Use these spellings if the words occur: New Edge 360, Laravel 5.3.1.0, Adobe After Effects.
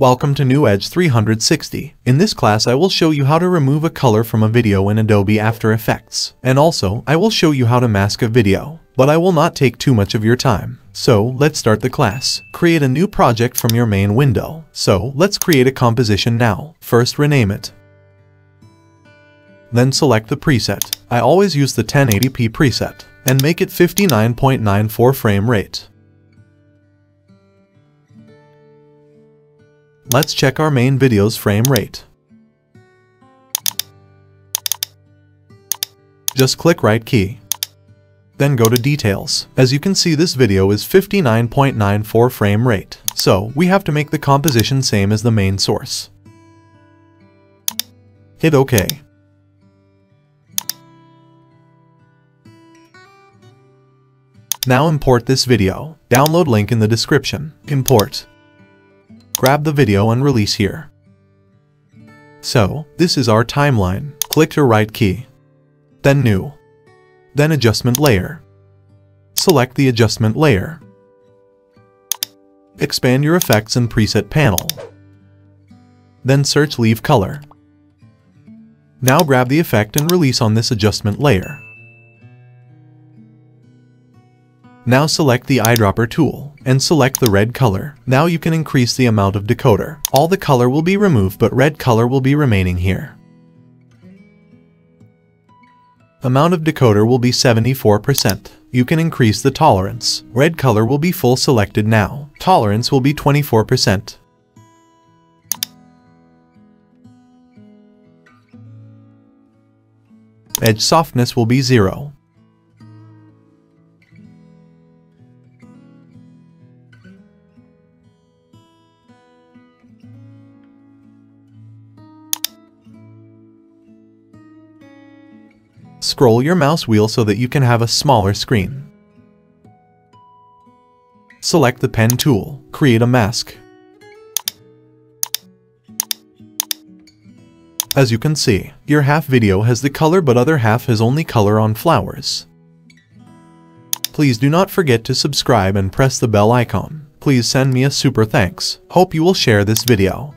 Welcome to New Edge 360. In this class I will show you how to remove a color from a video in Adobe After Effects. And also, I will show you how to mask a video. But I will not take too much of your time. So, let's start the class. Create a new project from your main window. So, let's create a composition now. First rename it. Then select the preset. I always use the 1080p preset. And make it 59.94 frame rate. Let's check our main video's frame rate. Just click right key. Then go to details. As you can see, this video is 59.94 frame rate. So, we have to make the composition same as the main source. Hit OK. Now import this video. Download link in the description. Import. Grab the video and release here. So, this is our timeline. Click your right key. Then New. Then Adjustment Layer. Select the Adjustment Layer. Expand your Effects and Preset panel. Then search Leave Color. Now grab the effect and release on this Adjustment Layer. Now select the eyedropper tool, and select the red color. Now you can increase the amount of decoder. All the color will be removed but red color will be remaining here. Amount of decoder will be 74%. You can increase the tolerance. Red color will be full selected now. Tolerance will be 24%. Edge softness will be 0. Scroll your mouse wheel so that you can have a smaller screen. Select the pen tool. Create a mask. As you can see, your half video has the color but other half has only color on flowers. Please do not forget to subscribe and press the bell icon. Please send me a super thanks. Hope you will share this video.